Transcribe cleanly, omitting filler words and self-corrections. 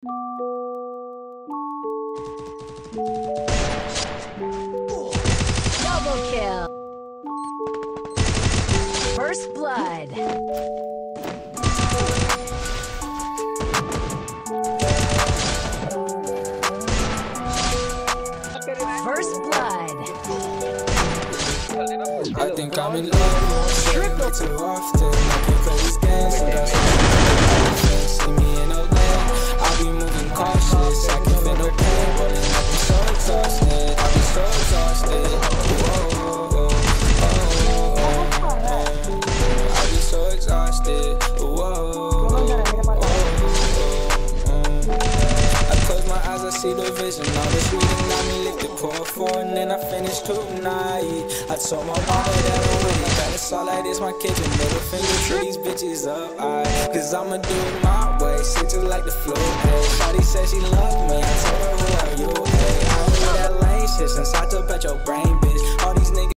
Double kill. First blood. First blood. I think I'm in love. Triple too often. I can play this game, so that's why I'm in love. I can feel no pain, but I'm so exhausted. I'm so exhausted. Whoa, oh, oh. I'm so exhausted. Whoa. I close my eyes, I see the vision. All this reading got me licked, pour four, and then I finished tonight. I told my mama that I'm winning. That it's all like this, my kitchen. Middle finger, trees, bitches up. Cause I'ma do it my way. Sit just like the flow. Shawty said she loved me. I told her who are you? I ain't that lame shit since I took out your brain.